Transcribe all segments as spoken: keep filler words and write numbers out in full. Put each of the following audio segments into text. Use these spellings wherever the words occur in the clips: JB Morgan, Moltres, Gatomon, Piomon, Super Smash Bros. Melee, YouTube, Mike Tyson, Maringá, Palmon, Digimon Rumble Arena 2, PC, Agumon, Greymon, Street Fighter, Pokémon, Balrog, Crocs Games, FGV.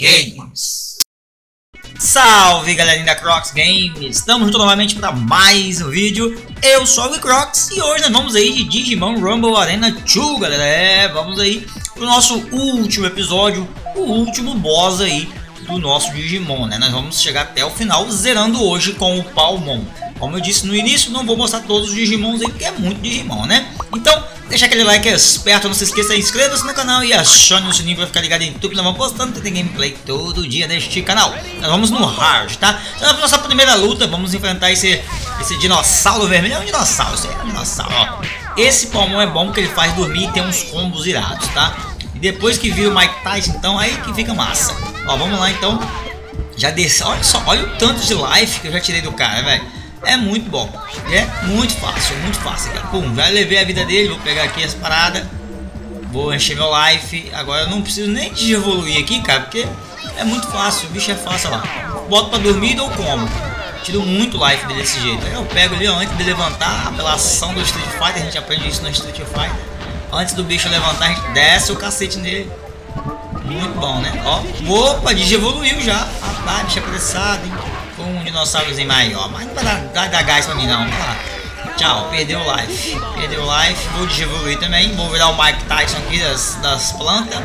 Games. Salve galerinha da Crocs Games, estamos juntos novamente para mais um vídeo. Eu sou o Crocs e hoje nós vamos aí de Digimon Rumble Arena dois, galera. É, vamos aí pro nosso último episódio, o último boss aí do nosso Digimon, né? Nós vamos chegar até o final, zerando hoje com o Palmon. Como eu disse no início, não vou mostrar todos os Digimons aí, porque é muito Digimon, né? Então, deixa aquele like esperto, não se esqueça, inscreva-se no canal e acione o sininho pra ficar ligado em tudo que nós vamos postando. Tem gameplay todo dia neste canal. Nós vamos no hard, tá? Então, na nossa primeira luta, vamos enfrentar esse, esse dinossauro vermelho. É um dinossauro, isso aí é um dinossauro, ó. Esse Palmon é bom porque ele faz dormir e tem uns combos irados, tá? E depois que vira o Mike Tyson, então, aí que fica massa. Ó, vamos lá, então. Já desce, olha só, olha o tanto de life que eu já tirei do cara, velho. É muito bom, é muito fácil, muito fácil, cara. Pum, já levei a vida dele, vou pegar aqui as paradas. Vou encher meu life. Agora eu não preciso nem de evoluir aqui, cara, porque é muito fácil, o bicho é fácil, lá. Boto pra dormir e dou combo. Tiro muito life dele desse jeito. Eu pego ele antes de levantar, pela ação do Street Fighter, a gente aprende isso no Street Fighter. Antes do bicho levantar, a gente desce o cacete nele. Muito bom, né? Ó, opa, desevoluiu já. Ah, tá, bicho apressado, hein? Um dinossaurozinho maior, mas não vai dar, dar, dar gás pra mim não, vai lá. Tchau, perdeu life, perdeu life, vou desevoluir também, vou virar o Mike Tyson aqui das, das plantas,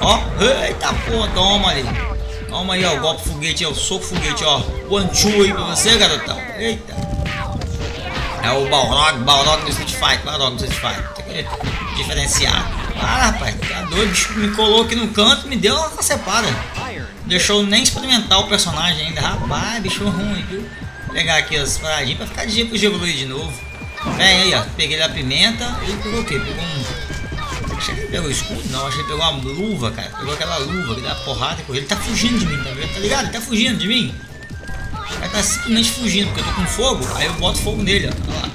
ó, eita porra, toma ali, toma aí ó, o golpe foguete, eu sou foguete ó, one two aí pra você garotão, eita, é o Balrog, Balrog do Street Fighter, Balrog do Street Fighter, tem que diferenciar, ah rapaz, tá doido, me colou aqui no canto, me deu uma cepada. Deixou nem experimentar o personagem ainda. Rapaz, bicho ruim, viu? Vou pegar aqui as paradinhas pra ficar de jeito que eu evoluir de novo. Vem aí, ó. Peguei a pimenta. Ele pegou o quê? Pegou um... Achei que ele pegou o escudo? Não, achei que ele pegou uma luva, cara. Pegou aquela luva que dá porrada. Ele tá fugindo de mim, tá vendo? Tá ligado? Ele tá fugindo de mim. Ele tá simplesmente fugindo, porque eu tô com fogo. Aí eu boto fogo nele, ó. Olha lá.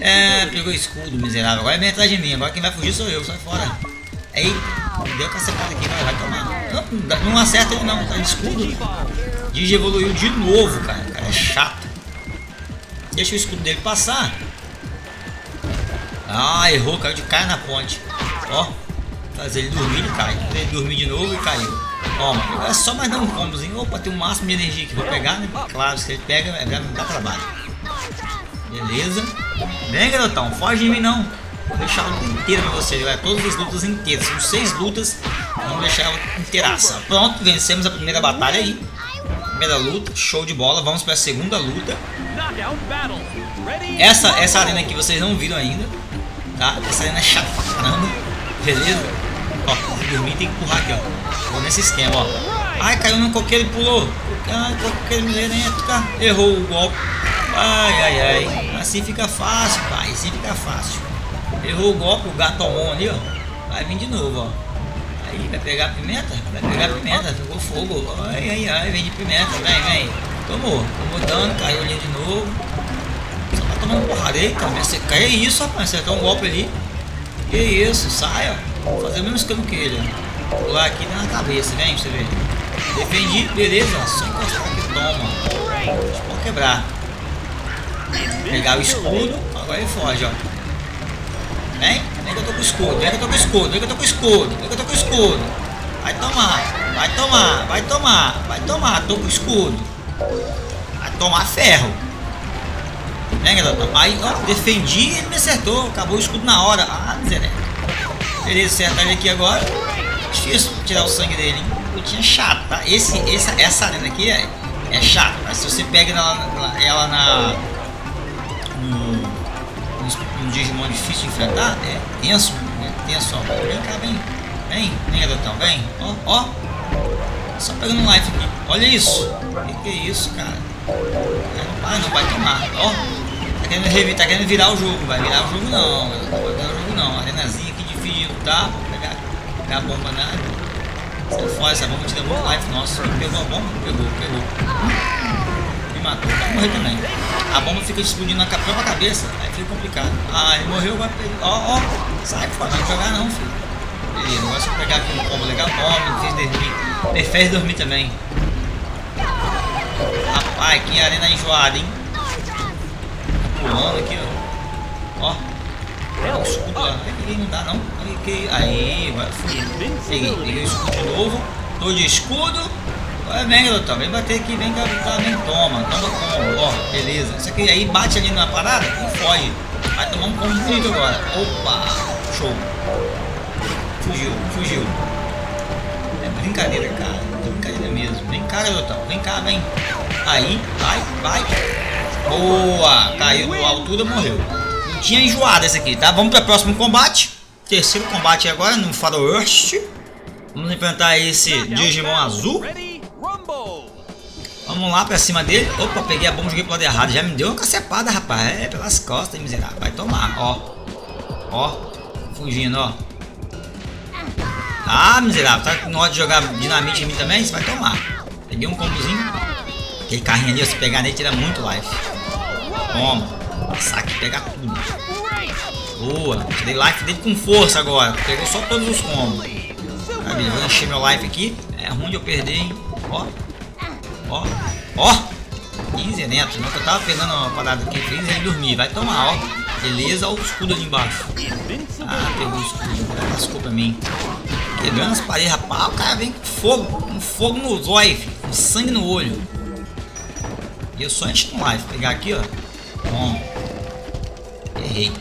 É, pegou o escudo, miserável. Agora ele vem atrás de mim. Agora quem vai fugir sou eu. Sai fora. Aí, deu cacetada aqui, vai, vai tomar. Não, não acerta ele não, tá de escudo. Digi evoluiu de novo, cara. O cara é chato. Deixa o escudo dele passar. Ah, errou, caiu de cara na ponte. Ó, fazer ele dormir, ele cai. Ele dormir de novo e caiu. Ó, é só mais dar um combozinho. Opa, tem o máximo de energia que vou pegar, né? Claro, se ele pega, é não dá trabalho. Beleza. Vem, garotão, foge de mim não. Vou deixar a luta inteira pra vocês, vai. Todas as lutas inteiras. São seis lutas. Vamos deixar ela inteiraça. Pronto, vencemos a primeira batalha aí. Primeira luta, show de bola. Vamos pra segunda luta. Essa, essa arena aqui vocês não viram ainda. Tá? Essa arena é chata pra caramba. Beleza? Ó, se dormir tem que empurrar aqui, ó. Vou nesse esquema, ó. Ai, caiu no coqueiro e pulou. Ai, coqueiro me dentro, cara. Errou o golpe. Ai, ai, ai. Assim fica fácil, pai. Assim fica fácil. Errou o golpe, o Gatomon ali, ó. Vai vir de novo, ó. Aí, vai pegar a pimenta? Vai pegar a pimenta, pegou fogo. Ai, ai, ai, vem de pimenta, vem, vem. Tomou, tomou dano, caiu ali de novo. Só tá tomando porrada aí, cara. Caiu isso, rapaz, acertou um golpe ali. Que isso, sai, ó. Vou fazer o mesmo esquema que ele, ó. Vou pular aqui na cabeça, vem pra você ver. Defendi, beleza, ó. Só encostar aqui, toma. Pode quebrar. Pegar o escudo, agora ele foge, ó. Vem, vem que eu tô com o escudo, vem que eu tô com o escudo, vem que eu tô com o escudo, vem que eu tô com o escudo. Vai tomar, vai tomar, vai tomar, vai tomar, tô com o escudo. Vai tomar ferro. Vem, galera, aí, ó, defendi e ele me acertou, acabou o escudo na hora. Ah, miserável. Beleza, acertar ele aqui agora. Difícil tirar o sangue dele, hein? Putinha chata, tá? Esse, essa, essa arena aqui é, é chata, mas se você pega ela, ela na... No, um Digimon difícil de enfrentar, é tenso, é tenso, ó, vem cá, vem, vem, vem, garotão, vem, ó, ó, só pegando um life aqui, olha isso, que que é isso, cara, não vai, não vai tomar, ó, tá querendo, tá querendo virar o jogo, vai virar o jogo não, vai virar o jogo não, arenazinha aqui difícil, tá, vou pegar, pegar a bomba na área, sai fora, essa bomba tira muito life, nossa, pegou a bomba, pegou, pegou, matou, vai morrer também. A bomba fica explodindo na própria cabeça, aí fica complicado. Ah, ele morreu, vai pegar. Ó, ó, sai fora, não vai jogar não, filho. Beleza, agora se eu pegar aqui um combo legal, ó, me fez dormir. Me fez dormir também. Rapaz, que arena enjoada, hein? Pulando aqui, ó. Ó. Pega o escudo lá. Aí não dá não. Aí, aí vai. Peguei, peguei o escudo de novo. Tô de escudo. Vai, vem, Lutão. Vem bater aqui. Vem, tá, vem, toma. Toma combo. Ó, beleza. Isso aqui aí bate ali na parada e foge. Vai tomar um combo incrível agora. Opa. Show. Fugiu, fugiu. É brincadeira, cara. É brincadeira mesmo. Vem cá, Lutão. Vem cá, vem. Aí, vai, vai. Boa. Caiu a altura, morreu. Não tinha enjoado essa aqui, tá? Vamos para o próximo combate. Terceiro combate agora no Faroeste. Vamos enfrentar esse Digimon azul. Vamos lá pra cima dele. Opa, peguei a bomba, joguei pro lado errado. Já me deu uma cacepada, rapaz. É pelas costas, miserável. Vai tomar, ó. Ó, fugindo, ó. Ah, miserável. Tá com hora de jogar dinamite em mim também? Você vai tomar. Peguei um combozinho. Aquele carrinho ali, se pegar nele, tira muito life. Toma. Saque, pega tudo. Boa. Dei life dele com força agora. Pegou só todos os combos. Vou encher meu life aqui. É ruim de eu perder, hein? Ó, ó, ó. quinze dentro. Não, eu tava pegando uma parada aqui. quinze e dormir. Vai tomar, ó. Beleza, ó, o escudo ali embaixo. Ah, pegou o escudo. Lascou pra mim. Quebrando as paredes, rapaz. O cara vem com fogo. Com fogo no zóio, com sangue no olho. E eu só enchei um life. Vou pegar aqui, ó. Bom. Errei.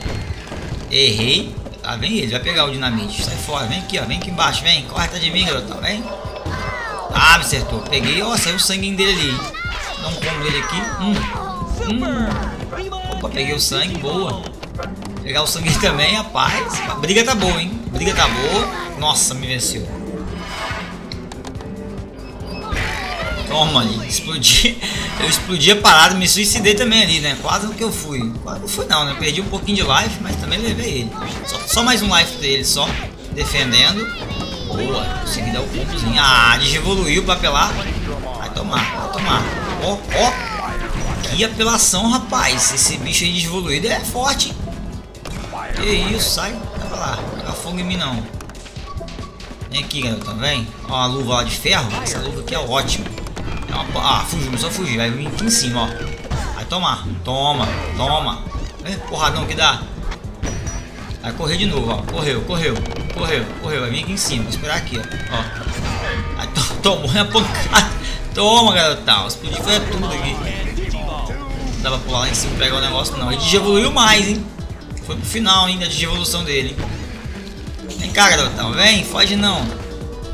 Errei. Tá, vem ele, vai pegar o dinamite. Sai fora, vem aqui, ó, vem aqui embaixo, vem. Corre atrás de mim, garota, vem. Ah, me acertou. Peguei, ó, saiu o sanguinho dele ali. Dá um combo dele aqui. Hum. hum. Opa, peguei o sangue, boa. Pegar o sangue também, rapaz. A briga tá boa, hein? A briga tá boa. Nossa, me venceu. Toma ali, explodi. Eu explodi a parada, me suicidei também ali, né? Quase o que eu fui. Quase não fui não, né? Perdi um pouquinho de life, mas também levei ele. Só, só mais um life dele, só. Defendendo. Boa, consegui dar o pontozinho. Ah, desevoluiu pra apelar. Vai tomar, vai tomar. Ó, ó. Que apelação, rapaz. Esse bicho aí desevoluído é forte, hein? Que isso, sai. Vai pra lá, não dá fogo em mim não. Vem aqui, garota, vem. Ó, a luva lá de ferro. Essa luva aqui é ótima. Ah, fugiu, só fugir, vai vir aqui em cima, ó. Vai tomar, toma, toma. É, porradão que dá. Vai correr de novo, ó. Correu, correu, correu, correu. Vai vir aqui em cima, vou esperar aqui, ó. Ó. Vai, to tomou a pancada. Toma, garotão. Explodir foi tudo aqui. Não dava pra pular lá em cima e pegar o negócio, não. Ele desevoluiu mais, hein. Foi pro final ainda de evolução dele, hein? Vem cá, garotão, vem, foge não.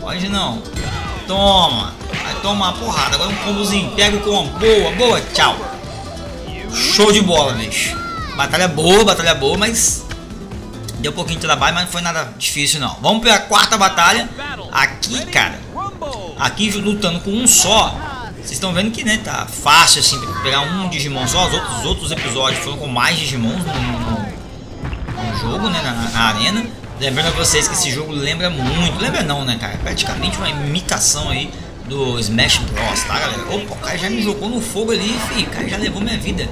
Foge não. Toma. Vai tomar uma porrada. Agora um combozinho. Pega o combo. Boa, boa. Tchau. Show de bola, bicho. Batalha boa, batalha boa, mas deu um pouquinho de trabalho, mas não foi nada difícil, não. Vamos pela quarta batalha. Aqui, cara. Aqui lutando com um só. Vocês estão vendo que, né, tá fácil, assim, pegar um Digimon só. Os outros, os outros episódios foram com mais Digimons no, no, no jogo, né, na, na arena. Lembrando a vocês que esse jogo lembra muito. Lembra não, né, cara? Praticamente uma imitação aí do Smash Bros, tá, galera? Opa, o cara já me jogou no fogo ali, enfim, o cara já levou minha vida.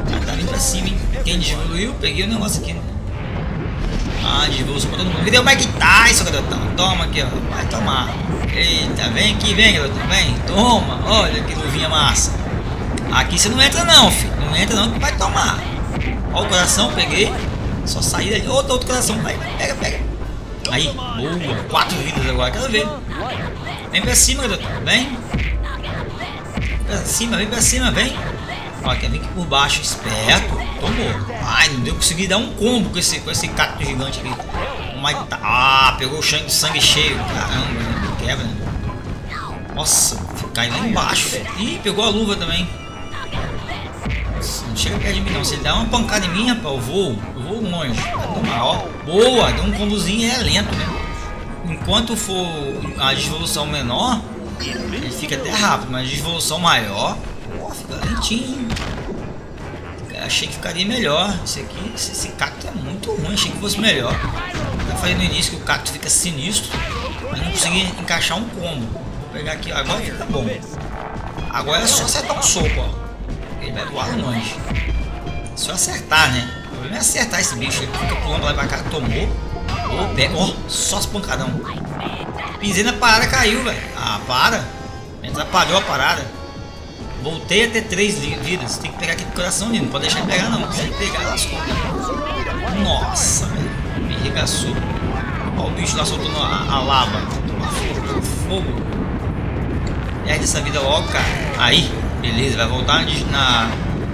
O cara tá vindo pra cima, hein? Quem desevoluiu, peguei o negócio aqui, né? Ah, desevoluiu pra todo mundo. Cadê o Mike Tyson, garotão? Toma aqui, ó. Vai tomar. Eita, vem aqui, vem, garotão. Vem, toma. Olha que luvinha massa. Aqui você não entra não, filho. Não entra não, que vai tomar. Ó o coração, peguei. Só sair dali, outro, outro coração, vai, pega, pega. Aí, boa, quatro vidas agora, quero ver. Vem pra cima, garoto, vem. Vem pra cima, vem pra cima, vem. Ó, quer vir aqui por baixo, esperto. Tomou. Ai, não deu, consegui dar um combo com esse, com esse cacto gigante aqui. Ah, pegou o sangue, sangue cheio. Caramba, quebra. Nossa, caiu lá embaixo. Ih, pegou a luva também. Não chega perto de mim não, se ele dá uma pancada em mim, rapaz, eu vou, eu vou longe. Vai tomar, ó, boa, deu um combozinho, é lento, né? Enquanto for a devolução menor, ele fica até rápido, mas a devolução maior, ó, fica lentinho. Achei que ficaria melhor, esse aqui, esse, esse cacto é muito ruim, achei que fosse melhor. Eu falei no início que o cacto fica sinistro, mas não consegui encaixar um combo. Vou pegar aqui, agora fica bom. Agora é só acertar um soco, ó. Ele vai voar longe. É só acertar, né? O problema é acertar esse bicho. Ele fica pulando lá pra cá. Tomou. Oh, pega. Oh, só os pancadão. Pisei na parada, caiu, velho. Ah, para. Me atrapalhou a parada. Voltei a ter três vidas. Tem que pegar aqui do coração dele. Não pode deixar ele pegar, não. Se ele pegar, lascou. Nossa, velho. Me arregaçou. Ó, o bicho lá soltando a, a lava. fogo. Perde essa vida logo, cara. Aí, beleza, vai voltar na,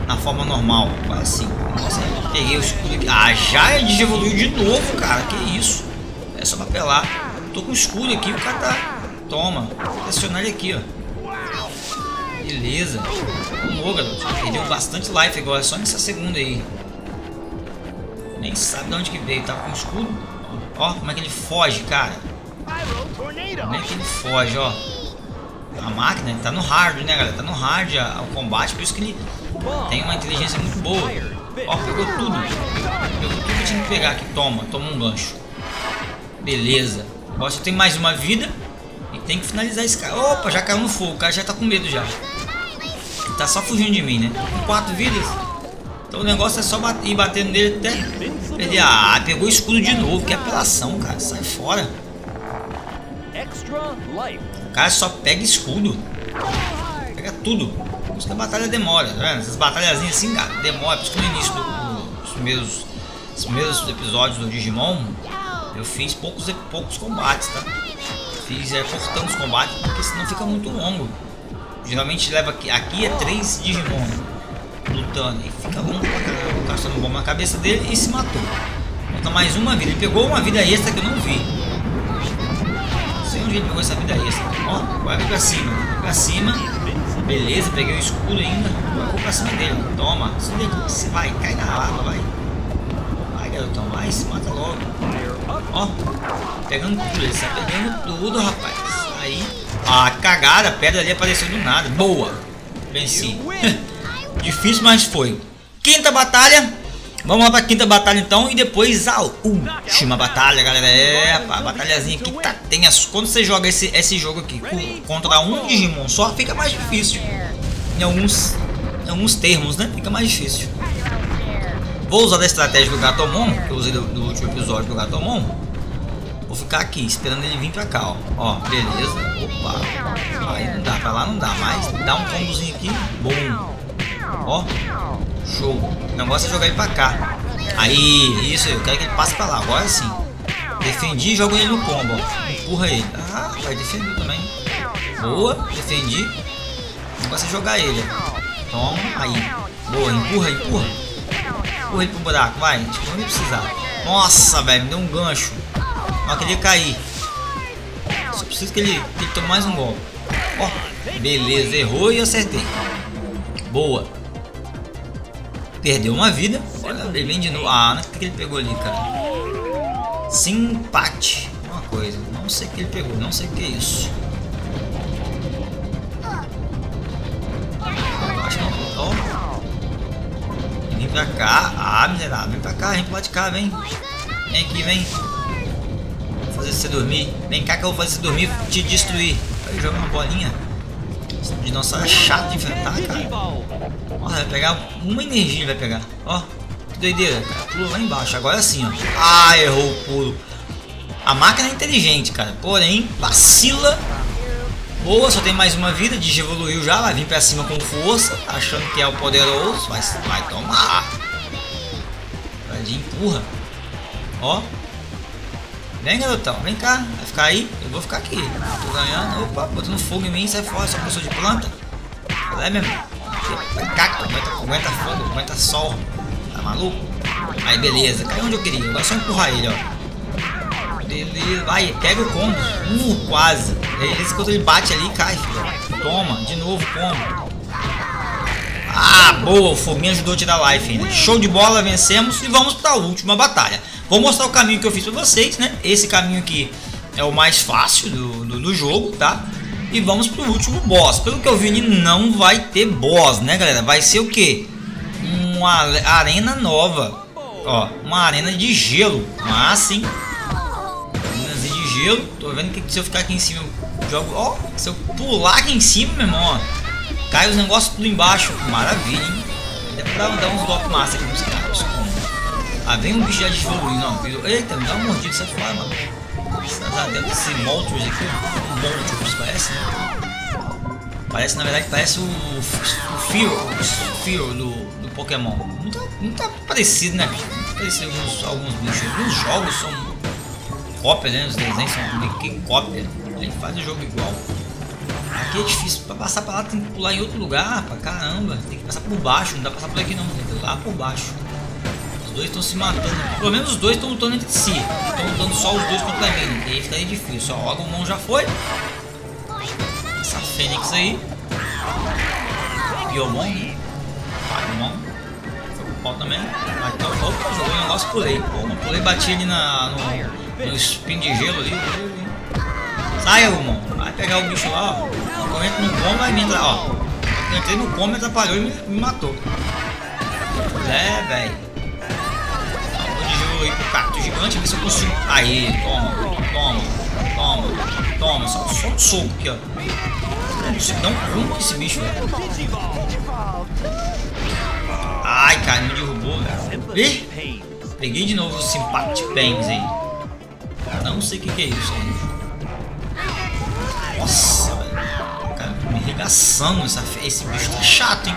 na forma normal. Assim, nossa, peguei o escudo aqui. Ah, já evoluiu de novo, cara. Que isso? É só papelar. Tô com o escudo aqui, o cara tá. Toma, acionar ele aqui, ó. Beleza, vamos, garoto. Perdeu bastante life agora, só nessa segunda aí. Nem sabe de onde que veio, tá com o escudo. Ó, como é que ele foge, cara. Como é que ele foge, ó. A máquina tá no hard, né, galera? Tá no hard a, o combate, por isso que ele tem uma inteligência muito boa. Ó, pegou tudo. Pegou tudo que tinha que pegar aqui. Toma, toma um gancho. Beleza. Agora só tem mais uma vida. E tem que finalizar esse cara. Opa, já caiu no fogo. O cara já tá com medo já. Ele tá só fugindo de mim, né? Com quatro vidas. Então o negócio é só bater, ir batendo nele até perder. Ah, pegou o escudo de novo. Que apelação, cara. Sai fora. O cara só pega escudo. Pega tudo. Por isso que a batalha demora. Tá vendo? Essas batalhazinhas assim, cara, demora. Por isso que no início dos primeiros, dos primeiros episódios do Digimon, eu fiz poucos, poucos combates, tá? Fiz é, cortando os combates, porque senão fica muito longo. Geralmente leva aqui, aqui é três Digimon lutando e fica longo pra caramba. O cara está no bomba na cabeça dele e se matou. Falta mais uma vida. Ele pegou uma vida extra que eu não vi. Não sei onde ele pegou essa vida extra. Ó, vai pra cima. Vai pra cima. Beleza, peguei o escudo ainda. Agora vou pra cima dele. Toma. Você vai, cai na água, vai. Vai, garotão, vai, se mata logo. Ó, pegando tudo, ele tá pegando tudo, rapaz. Aí, a cagada, a pedra ali apareceu do nada. Boa, venci. Difícil, mas foi. Quinta batalha. Vamos lá pra quinta batalha então. E depois a última batalha, galera. É, rapaz, a batalhazinha aqui tá tenso. Quando você joga esse, esse jogo aqui contra um Digimon só, fica mais difícil. Em alguns, em alguns termos, né? Fica mais difícil. Vou usar da estratégia do Gatomon, que eu usei do, do último episódio do Gatomon. Vou ficar aqui, esperando ele vir pra cá, ó. Ó, beleza. Opa. Aí não dá, pra lá não dá mais. Dá um combozinho aqui. Bom. Ó. Show. O negócio é jogar ele pra cá. Aí, isso aí. Eu quero que ele passe pra lá. Agora sim. Defendi e jogo ele no combo, ó. Empurra ele. Ah, vai defender também. Boa. Defendi. O negócio é jogar ele, ó. Toma. Aí. Boa. Empurra, empurra. Corre pro buraco, vai, tipo, não precisar. Nossa, velho, me deu um gancho. Não queria cair. Só preciso que ele, que ele tome mais um golpe. Ó, beleza, errou e acertei. Boa. Perdeu uma vida. Olha, ele vem de novo. Ah, não sei o que ele pegou ali, cara. Simpate. Uma coisa, não sei o que ele pegou, não sei o que é isso. Pra cá, ah, miserável, vem pra cá, vem pro lado de cá, vem. Vem aqui, vem. Vou fazer você dormir. Vem cá que eu vou fazer você dormir, te destruir. Aí joga uma bolinha. Esse dinossauro é chato de enfrentar, cara. Nossa, vai pegar uma energia, vai pegar. Ó, que doideira, cara. Pula lá embaixo, agora sim, ó. Ah, errou o pulo. A máquina é inteligente, cara. Porém, vacila. Boa, só tem mais uma vida, digievoluiu já, vai vir pra cima com força, achando que é o poderoso, vai, vai tomar. Vai de empurra. Ó. Vem, garotão, vem cá, vai ficar aí, eu vou ficar aqui. Tô ganhando, opa, botando fogo em mim, sai fora, só pessoa de planta. É mesmo. Vai cá, aguenta, aguenta fogo, aguenta sol, tá maluco? Aí, beleza, caiu onde eu queria, agora é só empurrar ele, ó. Beleza, vai, pega o combo. Uh, quase. Esse quando ele bate ali, cai, filho. Toma, de novo combo. Ah, boa, o foguinho ajudou a tirar life ainda. Show de bola, vencemos e vamos para a última batalha. Vou mostrar o caminho que eu fiz para vocês, né? Esse caminho aqui é o mais fácil do, do, do jogo, tá? E vamos pro último boss. Pelo que eu vi, não vai ter boss, né, galera? Vai ser o que? Uma arena nova. Ó, uma arena de gelo. Ah, sim. Gelo, tô vendo que se eu ficar aqui em cima eu jogo, ó, se eu pular aqui em cima, meu irmão, ó, cai os negócios tudo embaixo, maravilha, hein? É pra dar uns golpes massa aqui nos caras. Ah, vem um bicho já desvoluindo, não, eita, me dá uma mordida, sai fora, mano. Esse Moltres aqui, um Moltres, parece, né? Parece, na verdade, parece o, o Firo, o Firo do, do Pokémon. Não tá, não tá parecido, né? Não parece alguns, alguns bichos, alguns jogos são cópia, né? Os desenhos são meio que cópia. Ele faz o jogo igual. Aqui é difícil, pra passar pra lá tem que pular em outro lugar, pra caramba. Tem que passar por baixo, não dá pra passar por aqui não, tem que ir lá por baixo. Os dois estão se matando, pelo menos os dois estão lutando entre si. Estão lutando só os dois contra mim, e aí fica difícil. Ó, o Agumon já foi. Essa Fênix aí. Piomon, Palmon. Foi pro pau também. Matou, opa, jogou o negócio, pulei. Pô, pulei e bati ali na, no, no espinho de gelo ali. Sai, Agumon. Vai pegar o bicho lá, ó. O corrente no combo vai me entrar, ó. Eu entrei no combo, atrapalhou e me, me matou. É, velho. Dá um monte de gelo aí pro cacto gigante, ver se eu consigo. Aí, toma, toma, toma, toma. Só, só um soco aqui, ó. Você dá um rumo com esse bicho, velho. Ai, cara, me derrubou, velho. Ih, peguei de novo o Sympact Pangs aí. Não sei o que, que é isso aí. Nossa, velho. Cara, me arregaçando. Essa, esse bicho tá chato, hein.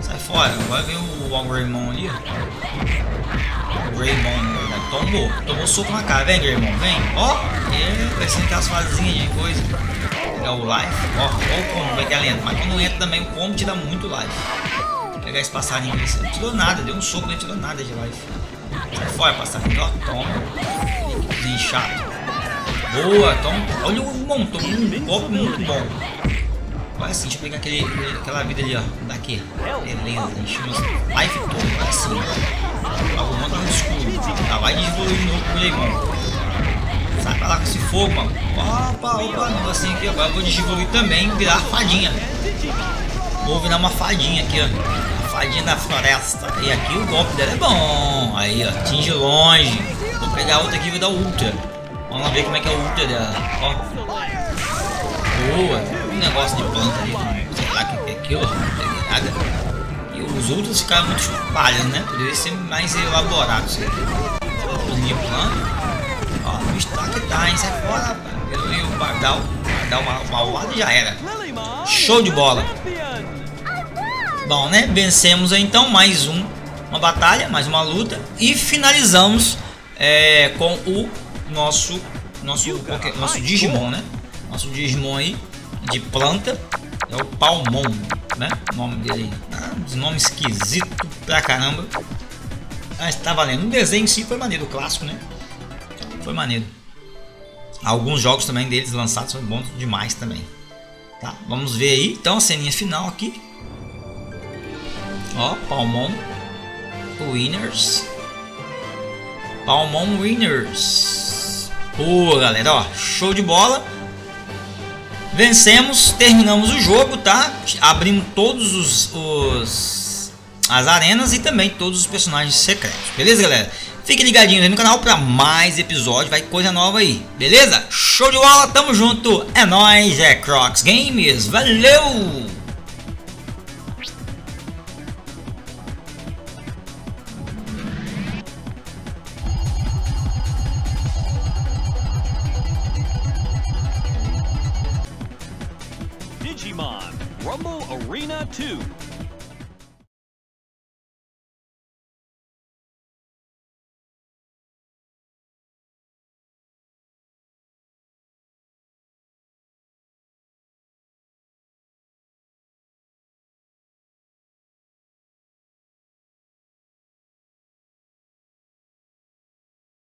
Sai fora. Vai ver o, o Greymon ali, ó. O Greymon, na verdade. Tombou. Tomou soco na cara. Vem, Greymon, vem. Ó, é, vai ser aquelas fasezinhas de coisa. Pegar o life, ó, ó o combo, vai ter lento, mas quando entra também o combo te dá muito life. Vou pegar esse passarinho aqui, não tirou nada, deu um soco, não tirou nada de life. Sai fora, passarinho, ó, toma. Bem chato. Boa, toma. Olha o montão, um golpe muito bom. Vai assim, deixa eu pegar aquele, aquela vida ali, ó, daqui. Beleza, enchemos life todo, vai assim. O monte tá no escuro, tá, vai desvoluir de novo com o Leimão. Sai pra lá com esse fogo, mano. Opa, opa, um negocinho aqui. Agora eu vou desenvolver também, virar fadinha. Vou virar uma fadinha aqui, ó. Fadinha da floresta. E aqui o golpe dela é bom. Aí, ó, atinge longe. Vou pegar a outra aqui e vou dar o ultra. Vamos lá ver como é que é o ultra dela. Ó. Boa. Um negócio de planta ali. Sei lá o que é aquilo, ó. Não tem nada. E os ultras ficaram muito chupalhos, né? Poderia ser mais elaborado isso aqui. Plantinha planta. Ó, o bicho tá que tá, hein? Sai fora, eu vi o Bardal, Bardal uma paulada e já era. Show de bola. Bom, né? Vencemos então mais um, uma batalha, mais uma luta. E finalizamos é, com o nosso, nosso, qualquer, nosso Digimon, né? Nosso Digimon aí, de planta. É o Palmon, né? O nome dele aí. Um nome esquisito pra caramba. Mas tá valendo. O desenho em si foi maneiro, clássico, né? Foi maneiro. Alguns jogos também deles lançados são bons demais também. Tá? Vamos ver aí. Então a ceninha final aqui. Ó, Palmon Winners. Palmon Winners. Pô, galera, ó, show de bola. Vencemos, terminamos o jogo, tá? Abrimos todos os, os as arenas e também todos os personagens secretos. Beleza, galera? Fique ligadinho aí no canal pra mais episódio, vai coisa nova aí, beleza? Show de bola, tamo junto, é nóis, é Crocs Games, valeu! Digimon Rumble Arena dois